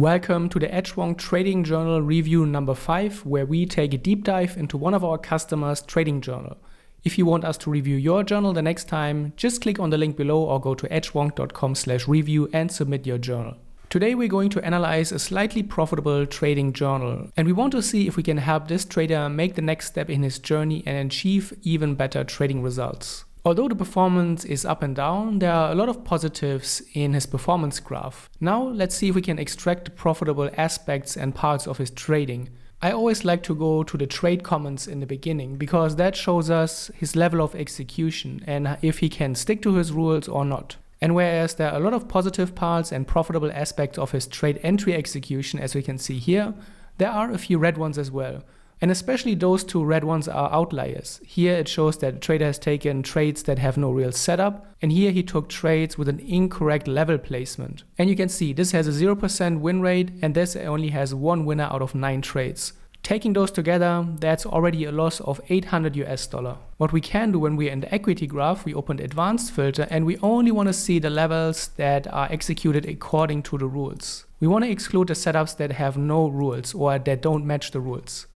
Welcome to the Edgewonk Trading Journal review number 5, where we take a deep dive into one of our customers' trading journal. If you want us to review your journal the next time, just click on the link below or go to edgewonk.com/review and submit your journal. Today we're going to analyze a slightly profitable trading journal, and we want to see if we can help this trader make the next step in his journey and achieve even better trading results. Although the performance is up and down, there are a lot of positives in his performance graph. Now let's see if we can extract the profitable aspects and parts of his trading. I always like to go to the trade comments in the beginning because that shows us his level of execution and if he can stick to his rules or not. And whereas there are a lot of positive parts and profitable aspects of his trade entry execution, as we can see here, there are a few red ones as well. And especially those two red ones are outliers. Here it shows that the trader has taken trades that have no real setup, and here he took trades with an incorrect level placement. And you can see this has a 0% win rate, and this only has one winner out of 9 trades. Taking those together, that's already a loss of $800. What we can do when we're in the equity graph, we open the advanced filter and we only want to see the levels that are executed according to the rules. We want to exclude the setups that have no rules or that don't match the rules.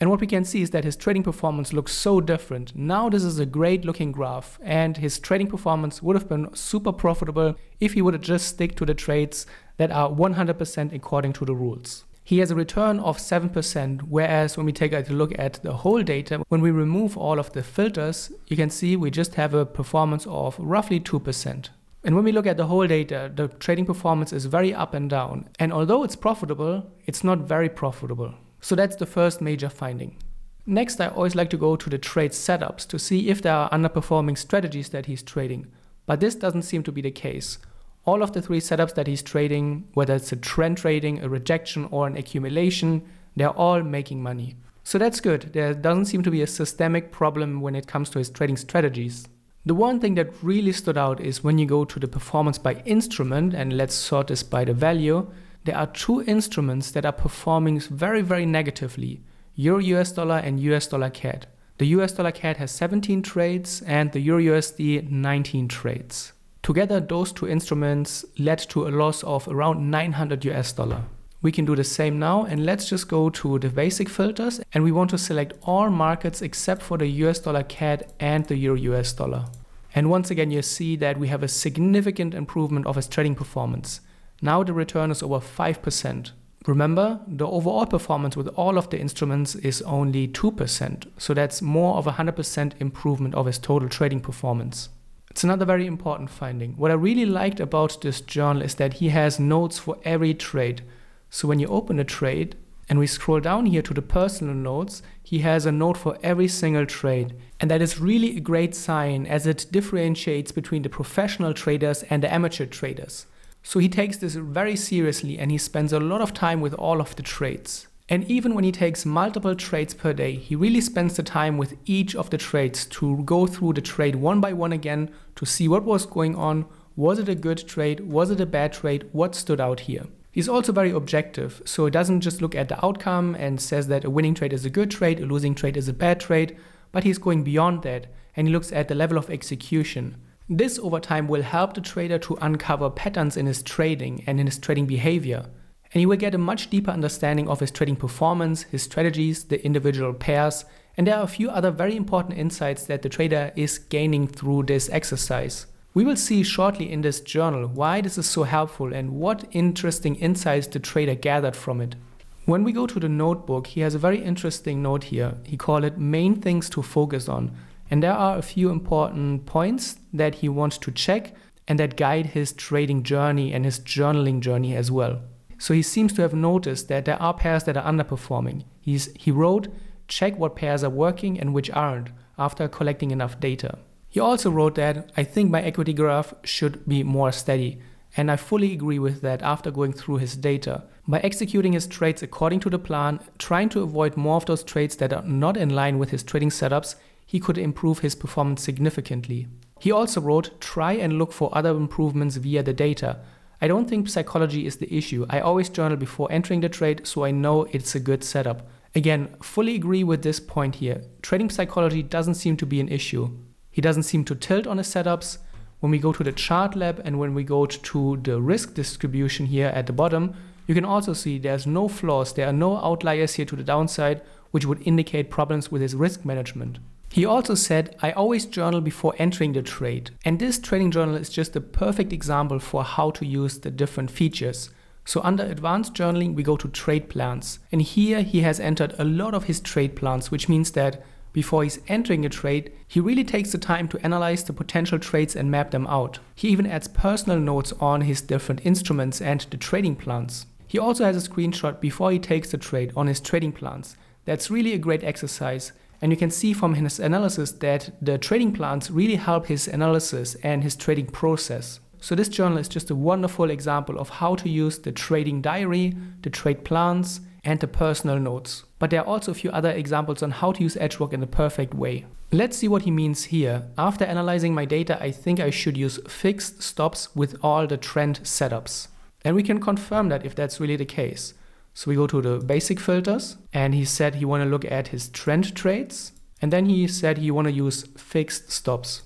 And what we can see is that his trading performance looks so different. Now this is a great looking graph, and his trading performance would have been super profitable if he would have just stick to the trades that are 100% according to the rules. He has a return of 7%, whereas when we take a look at the whole data, when we remove all of the filters, you can see we just have a performance of roughly 2%. And when we look at the whole data, the trading performance is very up and down. And although it's profitable, it's not very profitable. So that's the first major finding. Next, I always like to go to the trade setups to see if there are underperforming strategies that he's trading. But this doesn't seem to be the case. All of the 3 setups that he's trading, whether it's a trend trading, a rejection or an accumulation, they're all making money. So that's good. There doesn't seem to be a systemic problem when it comes to his trading strategies. The one thing that really stood out is when you go to the performance by instrument, and let's sort this by the value. There are 2 instruments that are performing very, very negatively. EURUSD and US Dollar CAD. The US Dollar CAD has 17 trades and the EURUSD 19 trades. Together, those 2 instruments led to a loss of around $900. We can do the same now, and let's just go to the basic filters, and we want to select all markets except for the US Dollar CAD and the EURUSD. And once again, you see that we have a significant improvement of his trading performance. Now the return is over 5%. Remember, the overall performance with all of the instruments is only 2%, so that's more of a 100% improvement of his total trading performance. It's another very important finding. What I really liked about this journal is that he has notes for every trade. So when you open a trade and we scroll down here to the personal notes, he has a note for every single trade. And that is really a great sign, as it differentiates between the professional traders and the amateur traders. So he takes this very seriously and he spends a lot of time with all of the trades. And even when he takes multiple trades per day, he really spends the time with each of the trades to go through the trade one by one again to see what was going on. Was it a good trade? Was it a bad trade? What stood out here? He's also very objective, so he doesn't just look at the outcome and says that a winning trade is a good trade, a losing trade is a bad trade, but he's going beyond that and he looks at the level of execution. This over time will help the trader to uncover patterns in his trading and in his trading behavior. And he will get a much deeper understanding of his trading performance, his strategies, the individual pairs, and there are a few other very important insights that the trader is gaining through this exercise. We will see shortly in this journal why this is so helpful and what interesting insights the trader gathered from it. When we go to the notebook, he has a very interesting note here. He called it main things to focus on. And there are a few important points that he wants to check and that guide his trading journey and his journaling journey as well. So he seems to have noticed that there are pairs that are underperforming. He wrote, check what pairs are working and which aren't, after collecting enough data. He also wrote that, I think my equity graph should be more steady. And I fully agree with that after going through his data. By executing his trades according to the plan, trying to avoid more of those trades that are not in line with his trading setups, he could improve his performance significantly. He also wrote, try and look for other improvements via the data. I don't think psychology is the issue. I always journal before entering the trade, so I know it's a good setup. Again, fully agree with this point here. Trading psychology doesn't seem to be an issue. He doesn't seem to tilt on his setups. When we go to the chart lab and when we go to the risk distribution here at the bottom, you can also see there's no flaws, there are no outliers here to the downside, which would indicate problems with his risk management. He also said, "I always journal before entering the trade." And this trading journal is just a perfect example for how to use the different features. So under advanced journaling, we go to trade plans. And here he has entered a lot of his trade plans, which means that before he's entering a trade, he really takes the time to analyze the potential trades and map them out. He even adds personal notes on his different instruments and the trading plans. He also has a screenshot before he takes the trade on his trading plans. That's really a great exercise. And you can see from his analysis that the trading plans really help his analysis and his trading process. So this journal is just a wonderful example of how to use the trading diary, the trade plans, and the personal notes. But there are also a few other examples on how to use Edgewonk in the perfect way. Let's see what he means here. "After analyzing my data, I think I should use fixed stops with all the trend setups." And we can confirm that if that's really the case. So we go to the basic filters, and he said he want to look at his trend trades, and then he said he want to use fixed stops.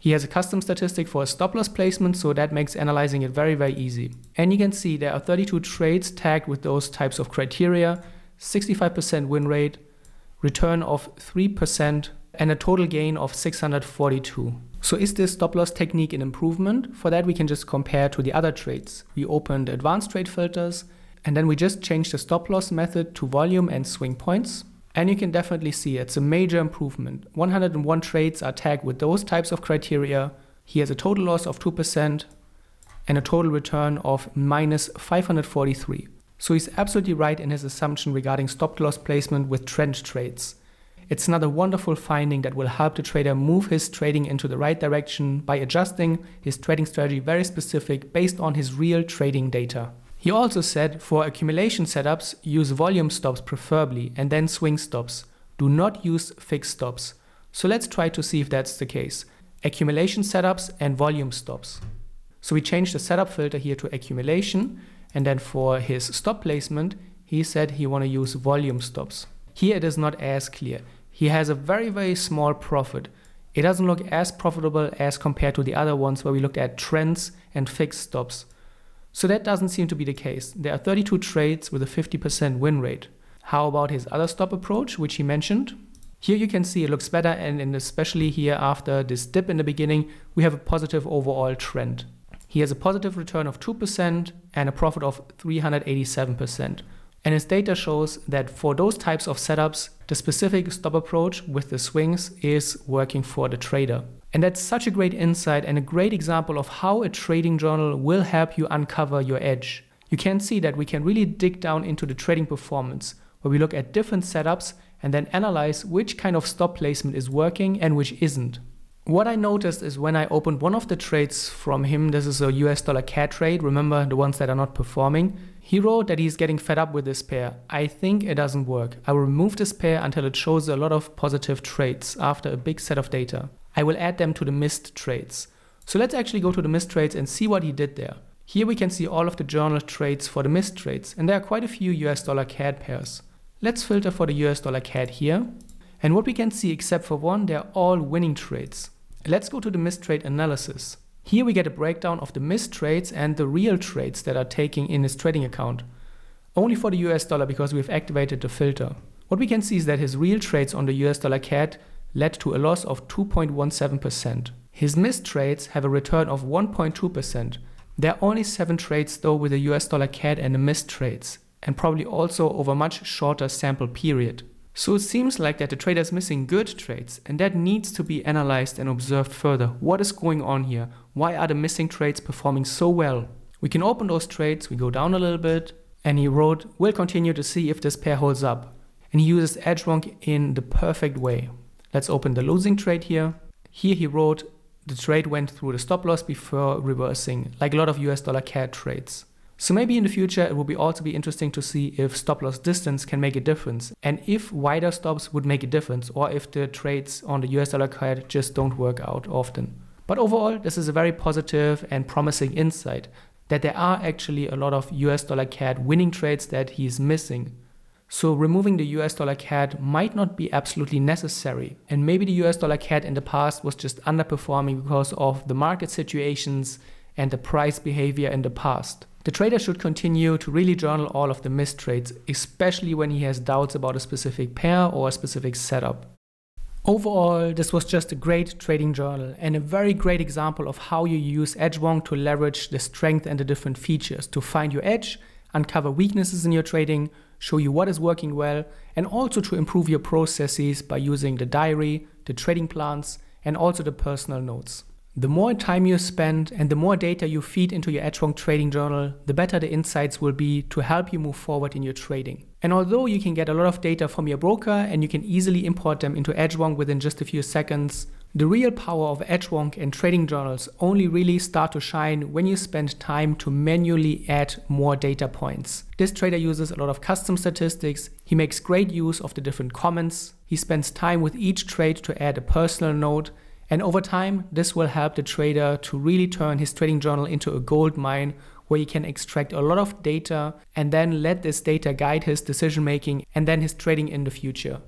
He has a custom statistic for a stop loss placement, so that makes analyzing it very, very easy. And you can see there are 32 trades tagged with those types of criteria, 65% win rate, return of 3%, and a total gain of 642. So is this stop loss technique an improvement? For that we can just compare to the other trades. We open the advanced trade filters, and then we just change the stop loss method to volume and swing points. And you can definitely see it's a major improvement. 101 trades are tagged with those types of criteria. He has a total loss of 2% and a total return of minus 543. So he's absolutely right in his assumption regarding stop loss placement with trend trades. It's another wonderful finding that will help the trader move his trading into the right direction by adjusting his trading strategy very specific based on his real trading data. He also said for accumulation setups, use volume stops preferably and then swing stops. Do not use fixed stops. So let's try to see if that's the case. Accumulation setups and volume stops. So we change the setup filter here to accumulation, and then for his stop placement, he said he want to use volume stops. Here it is not as clear. He has a very, very small profit. It doesn't look as profitable as compared to the other ones where we looked at trends and fixed stops. So that doesn't seem to be the case. There are 32 trades with a 50% win rate. How about his other stop approach, which he mentioned? Here you can see it looks better, and especially here after this dip in the beginning, we have a positive overall trend. He has a positive return of 2% and a profit of 387%. And his data shows that for those types of setups, the specific stop approach with the swings is working for the trader. And that's such a great insight and a great example of how a trading journal will help you uncover your edge. You can see that we can really dig down into the trading performance, where we look at different setups and then analyze which kind of stop placement is working and which isn't. What I noticed is when I opened one of the trades from him, this is a US dollar CAD trade, remember the ones that are not performing, he wrote that he's getting fed up with this pair. "I think it doesn't work. I will remove this pair until it shows a lot of positive trades after a big set of data. I will add them to the missed trades." So let's actually go to the missed trades and see what he did there. Here we can see all of the journal trades for the missed trades, and there are quite a few US dollar CAD pairs. Let's filter for the US dollar CAD here. And what we can see except for one, they're all winning trades. Let's go to the missed trade analysis. Here we get a breakdown of the missed trades and the real trades that are taking in his trading account. Only for the US dollar because we've activated the filter. What we can see is that his real trades on the US dollar CAD led to a loss of 2.17%. His missed trades have a return of 1.2%. There are only 7 trades though with the US dollar CAD and the missed trades, and probably also over a much shorter sample period. So it seems like that the trader is missing good trades, and that needs to be analyzed and observed further. What is going on here? Why are the missing trades performing so well? We can open those trades, we go down a little bit, and he wrote, "We'll continue to see if this pair holds up." And he uses Edgewonk in the perfect way. Let's open the losing trade here. Here he wrote, "The trade went through the stop loss before reversing," like a lot of US dollar CAD trades. So maybe in the future it will also be interesting to see if stop loss distance can make a difference, and if wider stops would make a difference, or if the trades on the US dollar CAD just don't work out often. But overall, this is a very positive and promising insight, that there are actually a lot of US dollar CAD winning trades that he is missing. So removing the US dollar CAD might not be absolutely necessary, and maybe the US dollar CAD in the past was just underperforming because of the market situations and the price behavior in the past. The trader should continue to really journal all of the missed trades, especially when he has doubts about a specific pair or a specific setup. Overall, this was just a great trading journal and a very great example of how you use Edgewonk to leverage the strength and the different features to find your edge, uncover weaknesses in your trading, show you what is working well, and also to improve your processes by using the diary, the trading plans, and also the personal notes. The more time you spend and the more data you feed into your Edgewonk trading journal, the better the insights will be to help you move forward in your trading. And although you can get a lot of data from your broker and you can easily import them into Edgewonk within just a few seconds, the real power of Edgewonk and trading journals only really start to shine when you spend time to manually add more data points. This trader uses a lot of custom statistics, he makes great use of the different comments, he spends time with each trade to add a personal note, and over time, this will help the trader to really turn his trading journal into a gold mine where he can extract a lot of data and then let this data guide his decision making and then his trading in the future.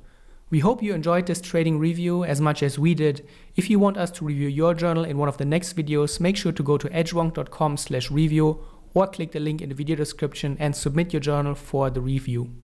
We hope you enjoyed this trading review as much as we did. If you want us to review your journal in one of the next videos, make sure to go to edgewonk.com/review or click the link in the video description and submit your journal for the review.